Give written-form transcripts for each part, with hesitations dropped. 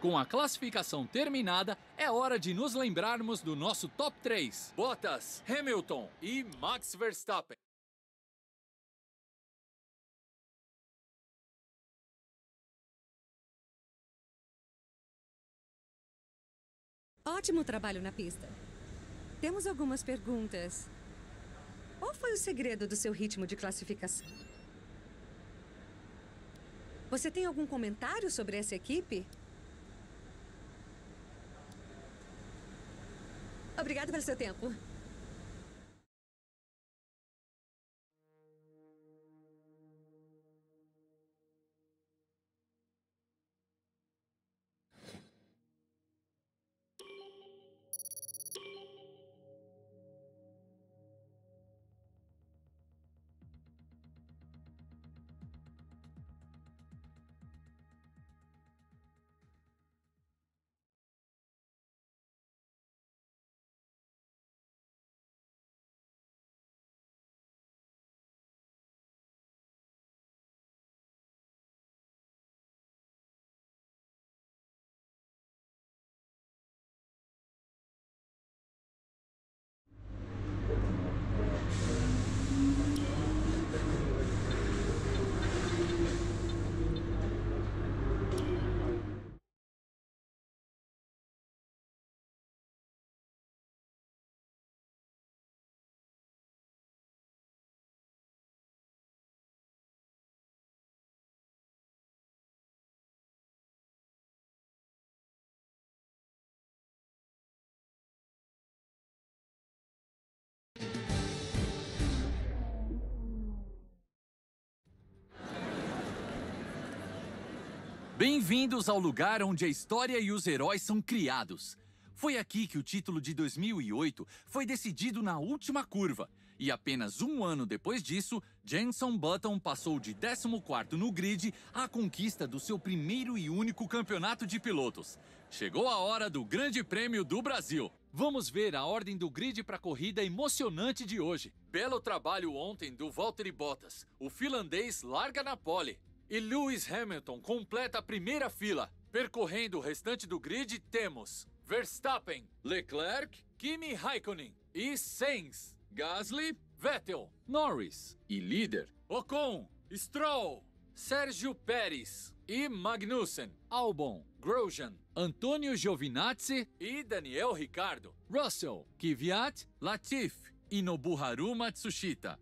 Com a classificação terminada, é hora de nos lembrarmos do nosso top 3. Bottas, Hamilton e Max Verstappen. Ótimo trabalho na pista. Temos algumas perguntas. Qual foi o segredo do seu ritmo de classificação? Você tem algum comentário sobre essa equipe? Obrigada pelo seu tempo. Bem-vindos ao lugar onde a história e os heróis são criados. Foi aqui que o título de 2008 foi decidido na última curva. E apenas um ano depois disso, Jenson Button passou de 14º no grid à conquista do seu primeiro e único campeonato de pilotos. Chegou a hora do Grande Prêmio do Brasil. Vamos ver a ordem do grid para a corrida emocionante de hoje. Belo trabalho ontem do Valtteri Bottas. O finlandês larga na pole. E Lewis Hamilton completa a primeira fila. Percorrendo o restante do grid temos Verstappen, Leclerc, Kimi Raikkonen e Sainz, Gasly, Vettel, Norris e líder, Ocon, Stroll, Sergio Pérez e Magnussen, Albon, Grosjean, Antonio Giovinazzi e Daniel Ricciardo, Russell, Kvyat, Latifi e Nobuharu Matsushita.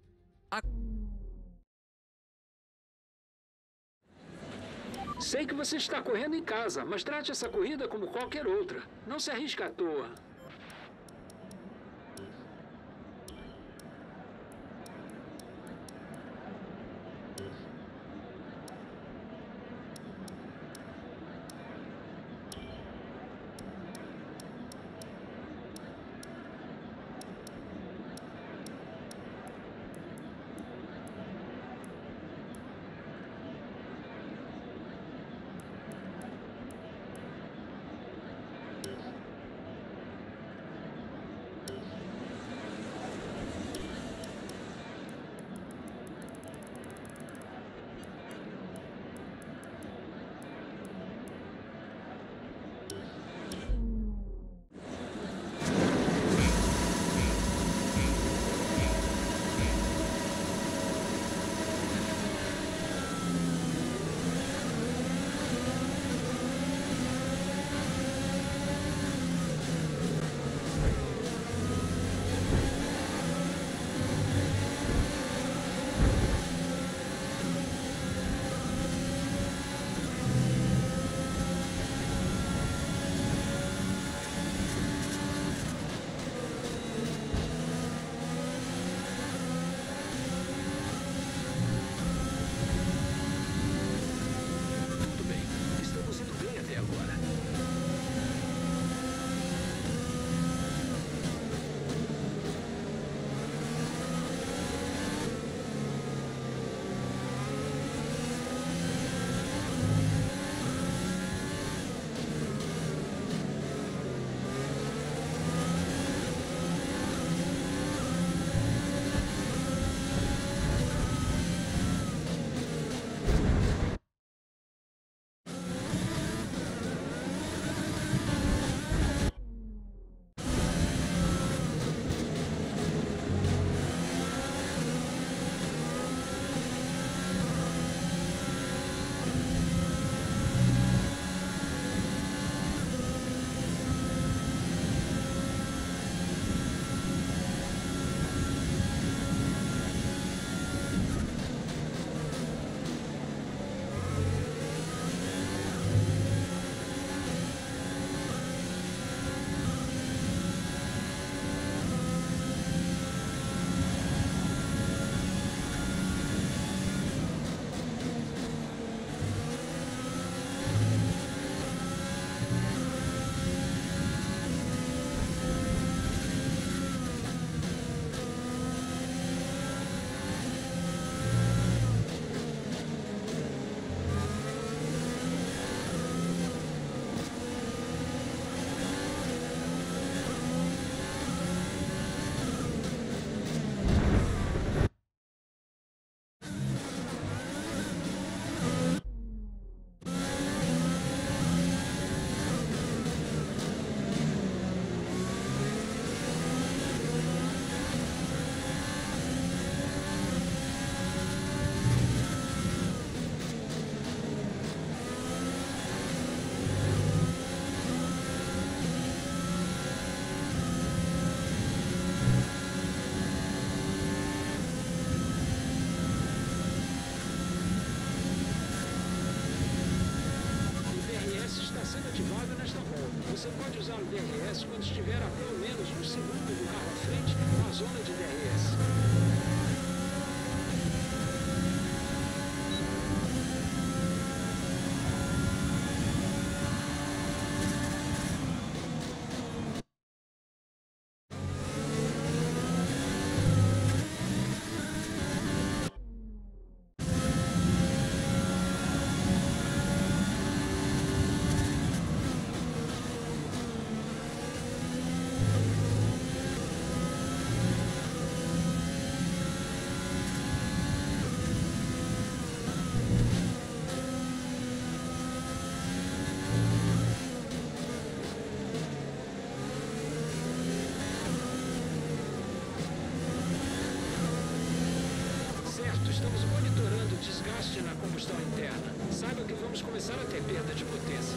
Sei que você está correndo em casa, mas trate essa corrida como qualquer outra. Não se arrisque à toa. Você pode usar o DRS quando estiver a pelo menos 1 segundo do carro à frente na zona de DRS. desgaste na combustão interna. Saiba que vamos começar a ter perda de potência.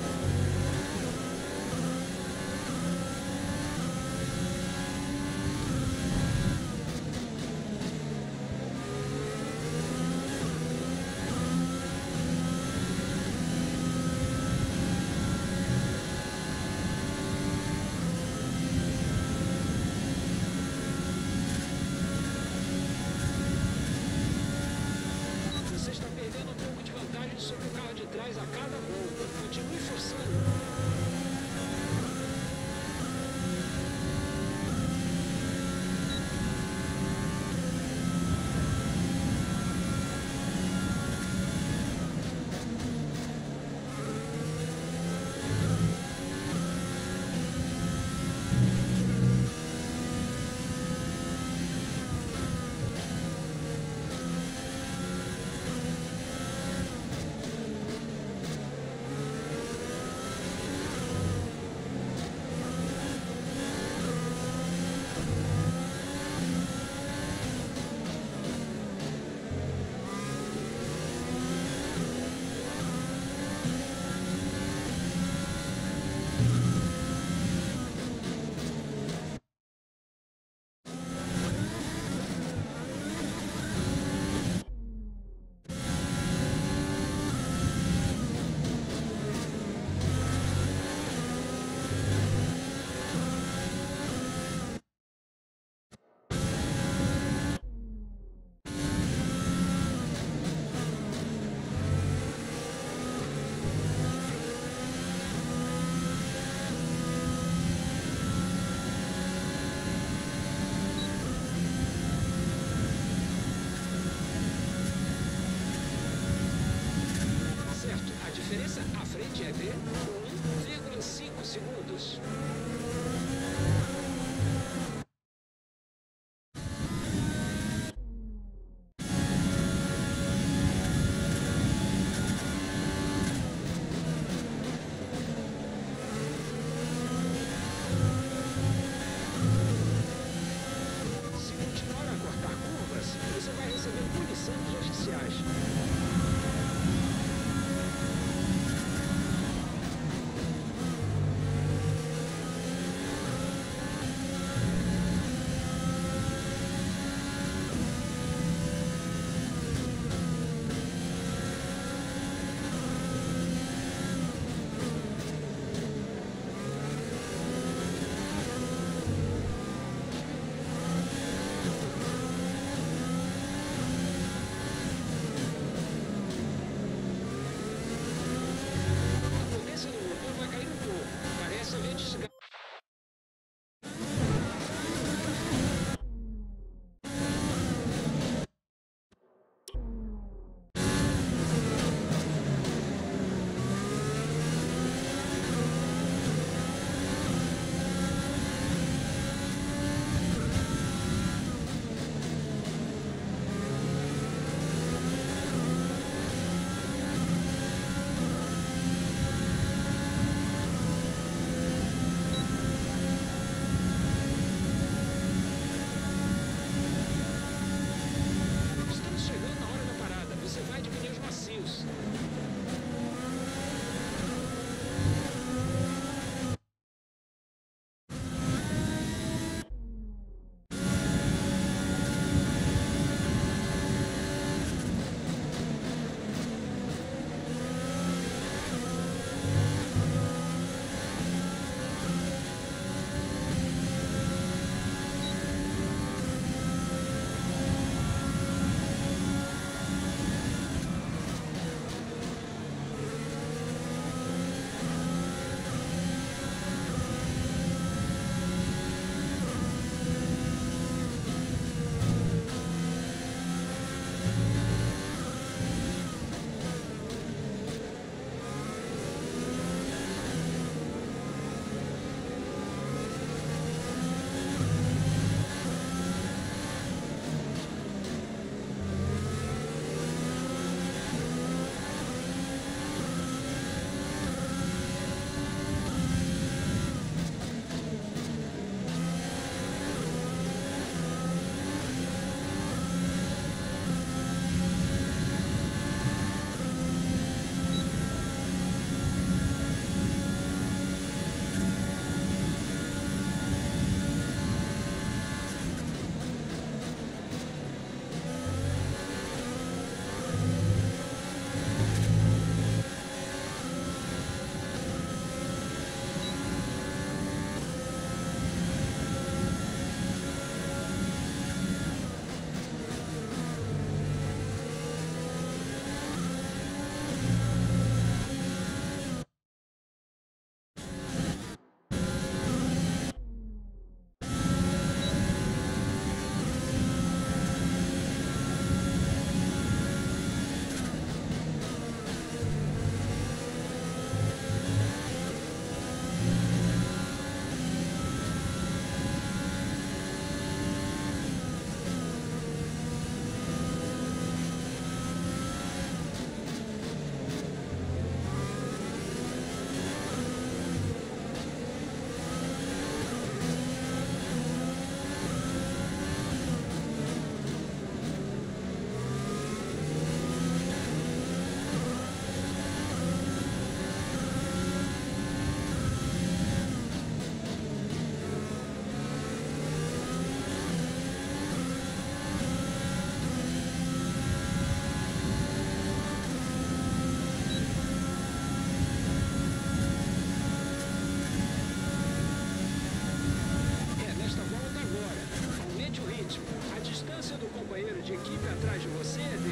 atrás de você é de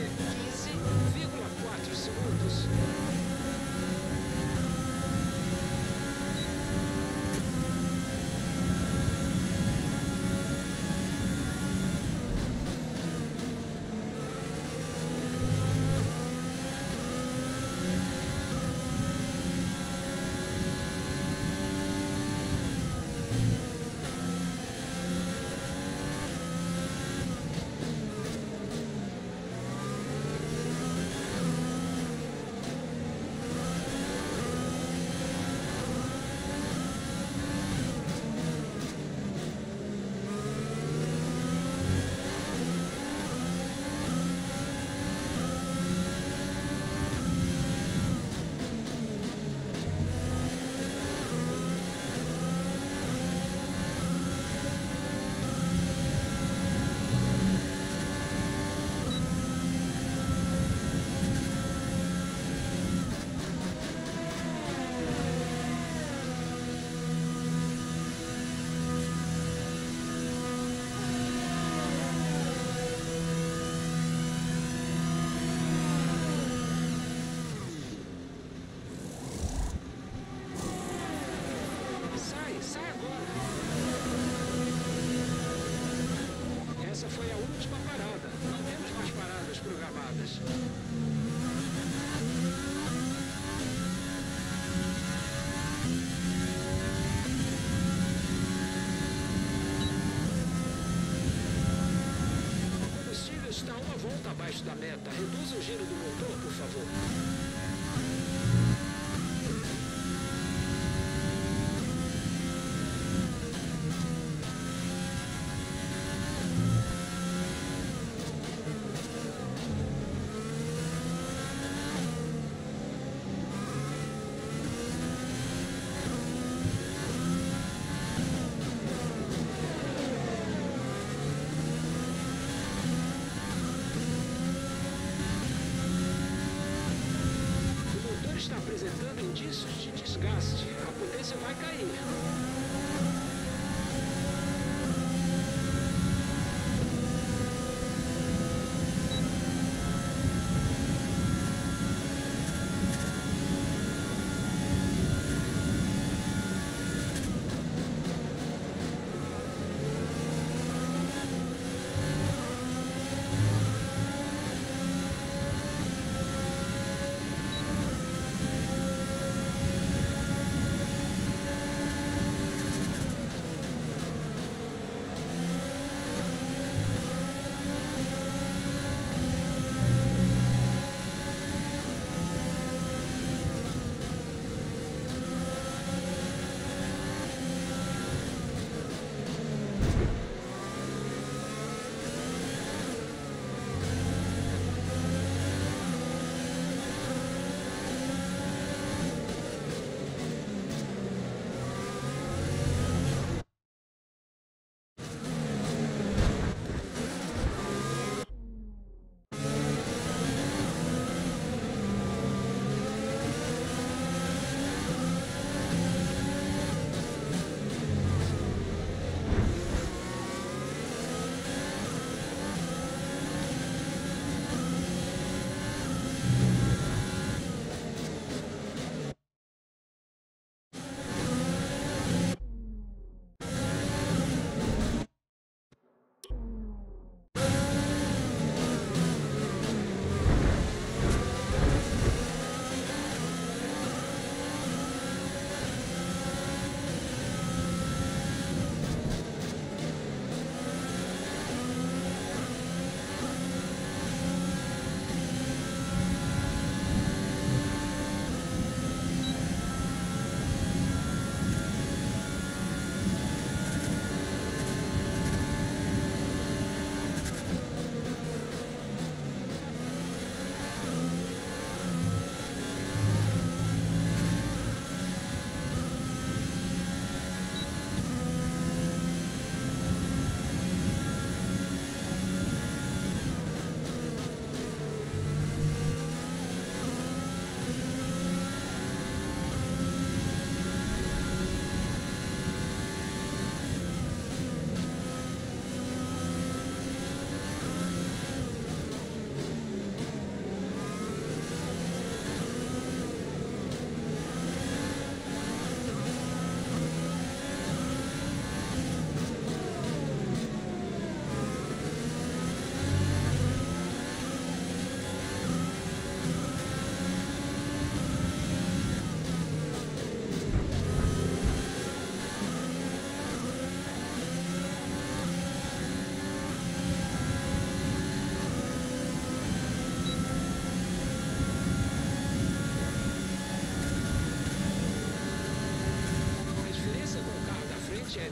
15,4 segundos. Da meta, reduza o giro do motor, por favor.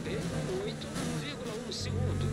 perder 8,1 segundo.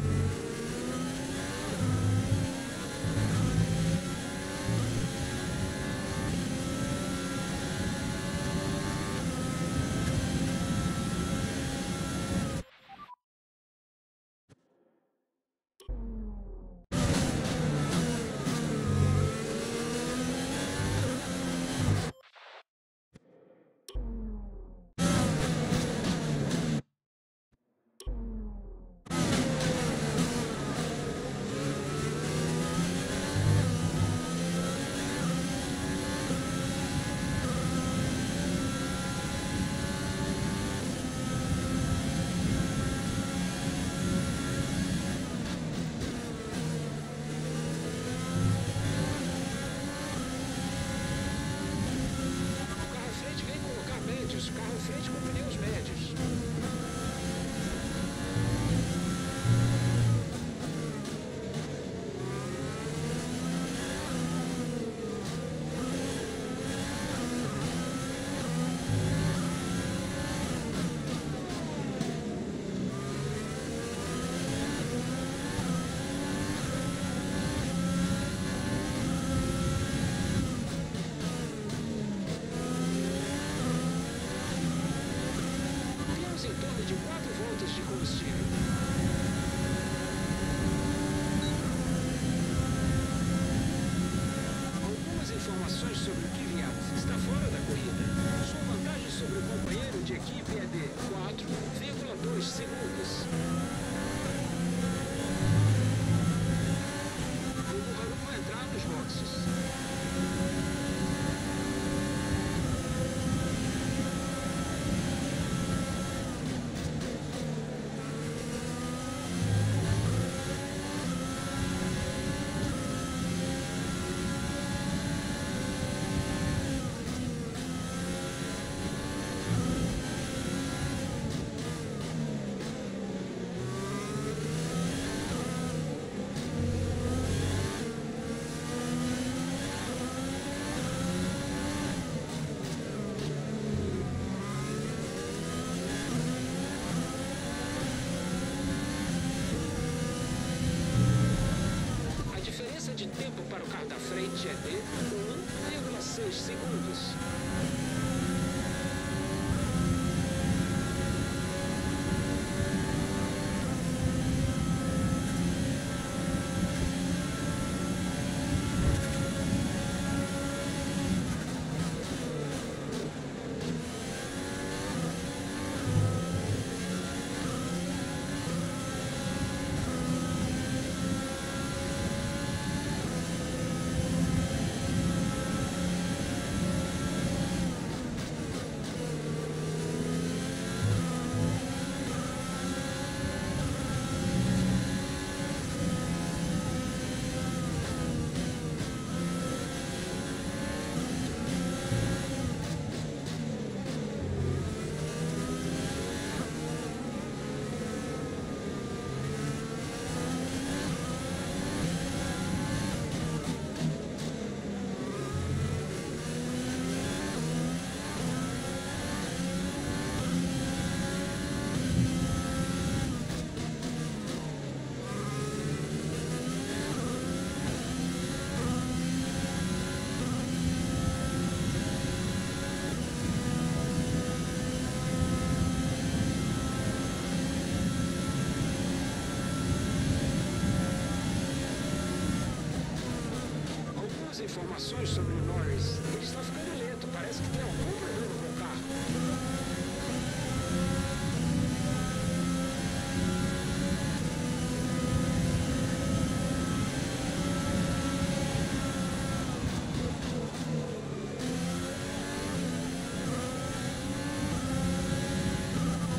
Informações sobre o Norris. Ele está ficando lento, parece que tem algum problema com o carro.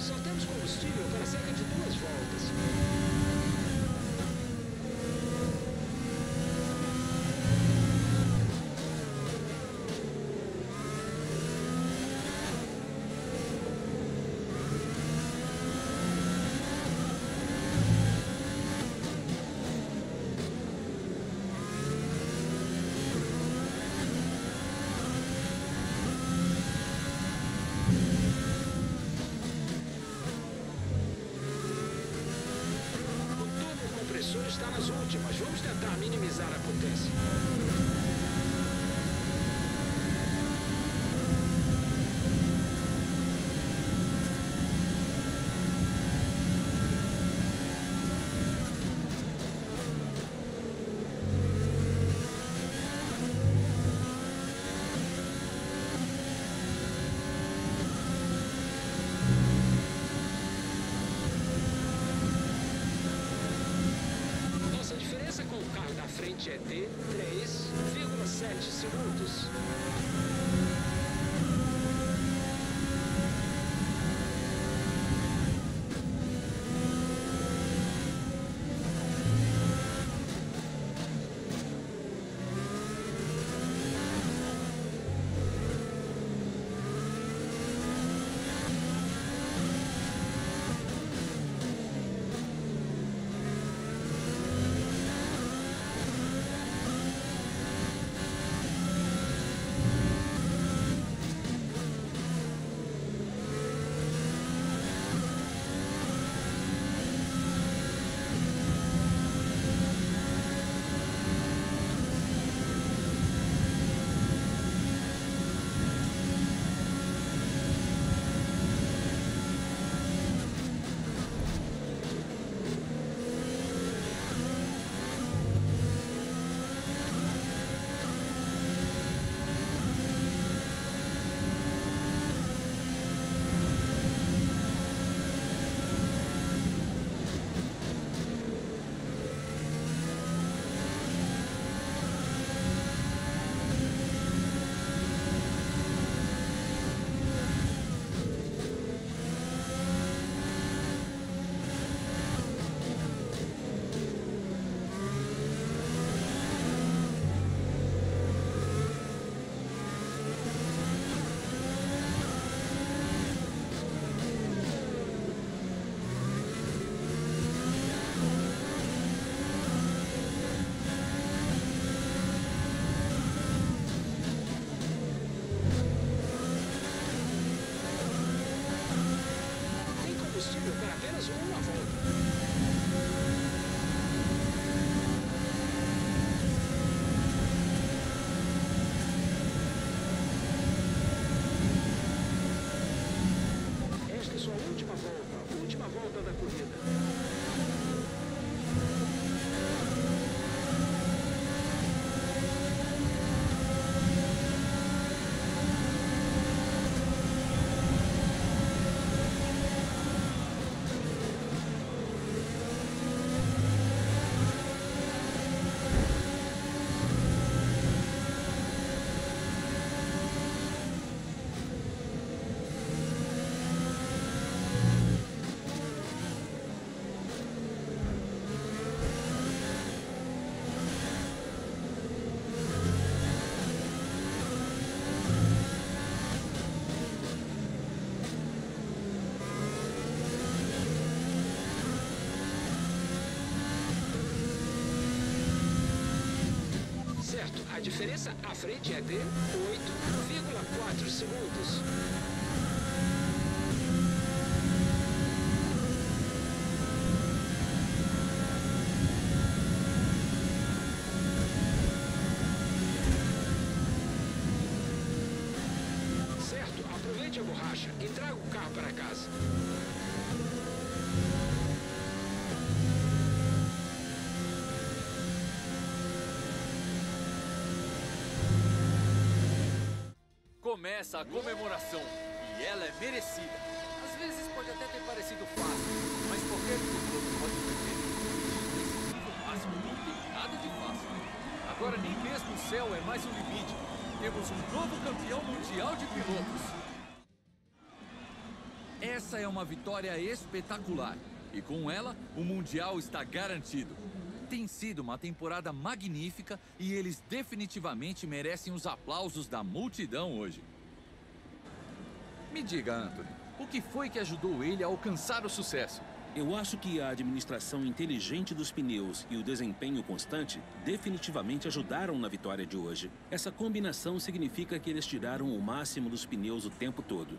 Só temos combustível para cerca de 2 voltas. Alonso está nas últimas. Vamos tentar minimizar a potência. É de 3,7 segundos. A diferença à frente é de 8,4 segundos. Certo, aproveite a borracha e traga o carro para casa. Começa a comemoração, e ela é merecida. Às vezes pode até ter parecido fácil, mas qualquer piloto pode perder. Esse nível máximo não tem nada de fácil. Agora nem mesmo o céu é mais um limite. Temos um novo campeão mundial de pilotos. Essa é uma vitória espetacular, e com ela o Mundial está garantido. Tem sido uma temporada magnífica e eles definitivamente merecem os aplausos da multidão hoje. Me diga, Anthony, o que foi que ajudou ele a alcançar o sucesso? Eu acho que a administração inteligente dos pneus e o desempenho constante definitivamente ajudaram na vitória de hoje. Essa combinação significa que eles tiraram o máximo dos pneus o tempo todo.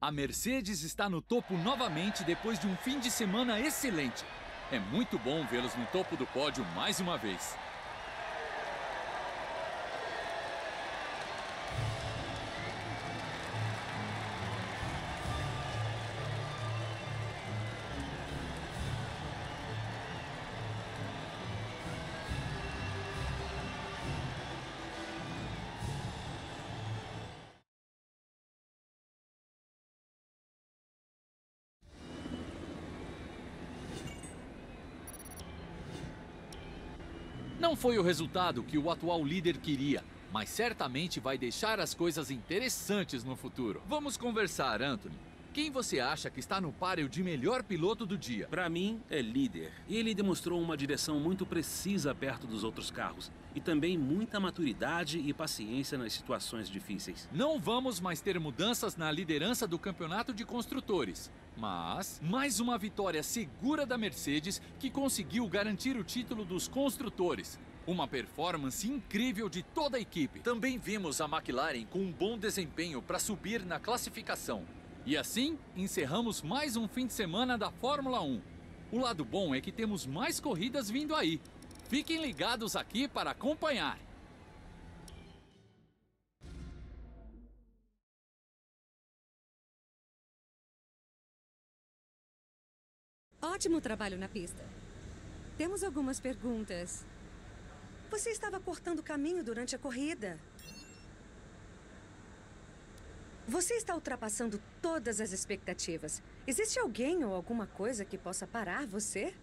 A Mercedes está no topo novamente depois de um fim de semana excelente. É muito bom vê-los no topo do pódio mais uma vez. Não foi o resultado que o atual líder queria, mas certamente vai deixar as coisas interessantes no futuro. Vamos conversar, Anthony. Quem você acha que está no páreo de melhor piloto do dia? Para mim, é líder. E ele demonstrou uma direção muito precisa perto dos outros carros. E também muita maturidade e paciência nas situações difíceis. Não vamos mais ter mudanças na liderança do campeonato de construtores. Mas, mais uma vitória segura da Mercedes, que conseguiu garantir o título dos construtores. Uma performance incrível de toda a equipe. Também vimos a McLaren com um bom desempenho para subir na classificação. E assim, encerramos mais um fim de semana da Fórmula 1. O lado bom é que temos mais corridas vindo aí. Fiquem ligados aqui para acompanhar. Ótimo trabalho na pista. Temos algumas perguntas. Você estava cortando o caminho durante a corrida. Você está ultrapassando todas as expectativas. Existe alguém ou alguma coisa que possa parar você?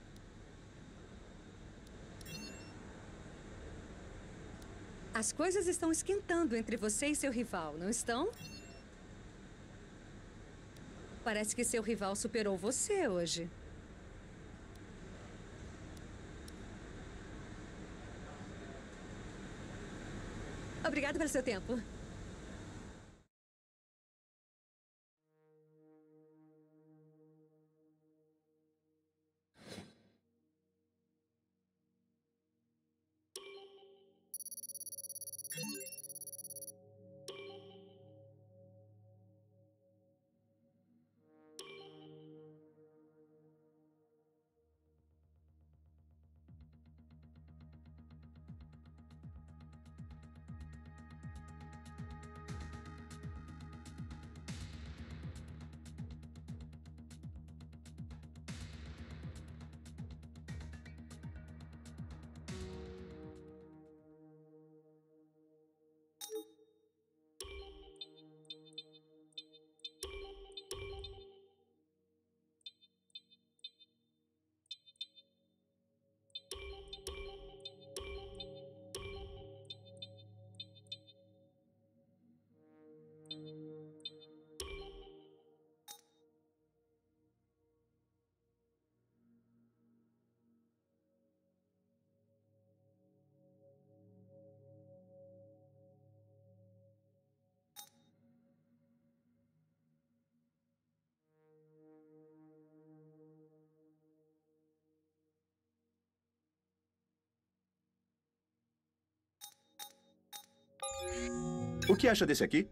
As coisas estão esquentando entre você e seu rival, não estão? Parece que seu rival superou você hoje. Obrigada pelo seu tempo. O que acha desse aqui?